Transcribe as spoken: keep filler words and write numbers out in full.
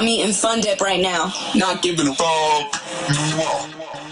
I'm eating fun dip right now. Not giving a fuck.